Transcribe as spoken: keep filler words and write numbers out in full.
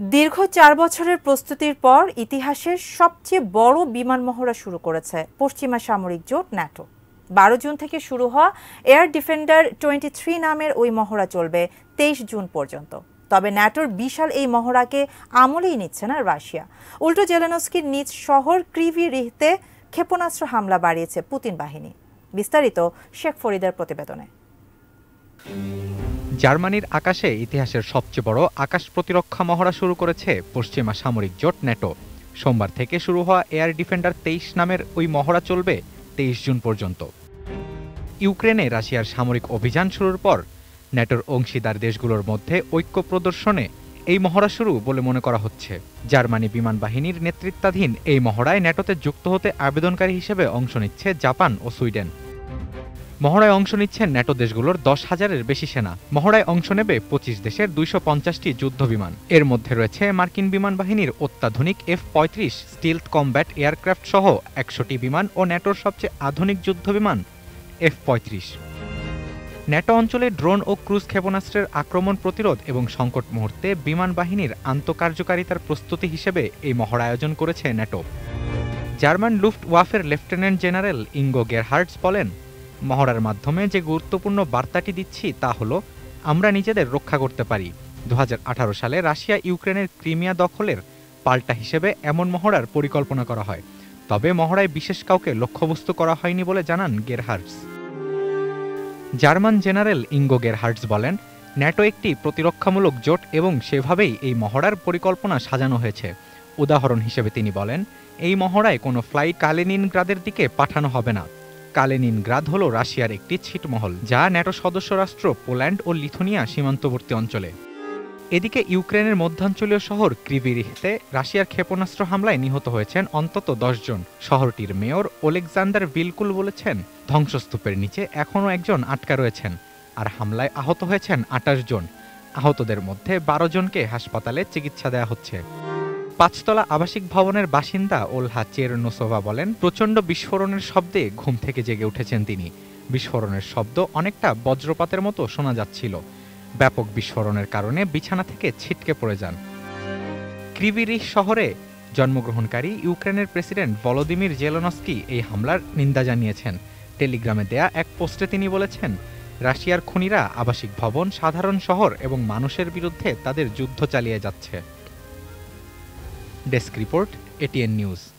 दीर्घ चार बछरेर प्रस्तुतिर पर इतिहासेर सबचेये बड़ विमान महड़ा शुरू करेছে पश्चिमा सामरिक जोट न्याटो। बारो जून थेके शुरू हওয়া एयर डिफेंडर तेईस नामेर ओই মহড়া চলবে तेईस जून पर्यन्त। तबे न्याटोर विशाल এই মহড়াকে আমলেই নিচ্ছে না রাশিয়া। উল্টো জেলেনস্কির নিজ শহর ক্রিভি রিহতে ক্ষেপণাস্ত্র হামলা বাড়িয়েছে পুতিন বাহিনী। বিস্তারিত শেখ ফরিদার প্রতিবেদনে। জার্মানির আকাশে ইতিহাসের সবচেয়ে বড় আকাশ প্রতিরক্ষা মহড়া শুরু করেছে পশ্চিমা সামরিক জোট ন্যাটো। সোমবার থেকে শুরু হওয়া এয়ার ডিফেন্ডার তেইশ নামের ওই মহড়া চলবে তেইশ জুন পর্যন্ত। ইউক্রেনে রাশিয়ার সামরিক অভিযান শুরুর পর ন্যাটোর অংশীদার দেশগুলোর মধ্যে ঐক্য প্রদর্শনে এই মহড়া শুরু বলে মনে করা হচ্ছে। জার্মানি বিমান বাহিনীর নেতৃত্বাধীন এই মহড়ায় ন্যাটোতে যুক্ত হতে আবেদনকারী হিসেবে অংশ নিচ্ছে জাপান ও সুইডেন। মহড়ায় অংশ নিচ্ছেন ন্যাটো দেশগুলোর দশ হাজারের বেশি সেনা। মহড়ায় অংশ নেবে পঁচিশ দেশের দুইশো পঞ্চাশটি যুদ্ধবিমান। এর মধ্যে রয়েছে মার্কিন বিমান বাহিনীর অত্যাধুনিক এফ পঁয়ত্রিশ স্টিলথ কমব্যাট এয়ারক্রাফট সহ একশোটি বিমান ও ন্যাটোর সবচেয়ে আধুনিক যুদ্ধবিমান এফ পঁয়ত্রিশ। ন্যাটো অঞ্চলে ড্রোন ও ক্রুজ ক্ষেপণাস্ত্রের আক্রমণ প্রতিরোধ এবং সংকট মুহূর্তে বিমান বাহিনীর আন্তঃকার্যকারিতার প্রস্তুতি হিসেবে এই মহড়া আয়োজন করেছে ন্যাটো। জার্মান লুফটওয়াফের লেফটেন্যান্ট জেনারেল ইঙ্গো গেরহার্টস বলেন, মহড়ার মাধ্যমে যে গুরুত্বপূর্ণ বার্তাটি দিচ্ছি তা হলো আমরা নিজেদের রক্ষা করতে পারি। দু হাজার আঠারো সালে রাশিয়া ইউক্রেনের ক্রিমিয়া দখলের পাল্টা হিসেবে এমন মহড়ার পরিকল্পনা করা হয়। তবে মহড়ায় বিশেষ কাউকে লক্ষ্যবস্তু করা হয়নি বলে জানান গেরহার্টস। জার্মান জেনারেল ইঙ্গো গেরহার্টস বলেন, ন্যাটো একটি প্রতিরক্ষামূলক জোট এবং সেভাবেই এই মহড়ার পরিকল্পনা সাজানো হয়েছে। উদাহরণ হিসেবে তিনি বলেন, এই মহড়ায় কোনো ফ্লাইট কালেনিনগ্রাদের দিকে পাঠানো হবে না। কালেনিনগ্রাদ হল রাশিয়ার একটি ছিটমহল যা ন্যাটো সদস্য রাষ্ট্র পোল্যান্ড ও লিথুনিয়া সীমান্তবর্তী অঞ্চলে। এদিকে ইউক্রেনের মধ্যাঞ্চলীয় শহর ক্রিভি রিহতে রাশিয়ার ক্ষেপণাস্ত্র হামলায় নিহত হয়েছেন অন্তত দশ জন। শহরটির মেয়র ওলেকজান্ডার বিলকুল বলেছেন, ধ্বংসস্তূপের নিচে এখনও একজন আটকা রয়েছেন আর হামলায় আহত হয়েছেন আটাশ জন। আহতদের মধ্যে বারো জনকে হাসপাতালে চিকিৎসা দেওয়া হচ্ছে। পাঁচতলা আবাসিক ভবনের বাসিন্দা ওলহা চেরনোসোভা বলেন, প্রচণ্ড বিস্ফোরণের শব্দে ঘুম থেকে জেগে উঠেছেন তিনি। বিস্ফোরণের শব্দ অনেকটা বজ্রপাতের মতো শোনা যাচ্ছিল। ব্যাপক বিস্ফোরণের কারণে বিছানা থেকে ছিটকে পড়ে যান। ক্রিভি রিহ শহরে জন্মগ্রহণকারী ইউক্রেনের প্রেসিডেন্ট ভলোদিমির জেলেনস্কি এই হামলার নিন্দা জানিয়েছেন। টেলিগ্রামে দেয়া এক পোস্টে তিনি বলেছেন, রাশিয়ার খুনিরা আবাসিক ভবন সাধারণ শহর এবং মানুষের বিরুদ্ধে তাদের যুদ্ধ চালিয়ে যাচ্ছে। Desk report, A T N news.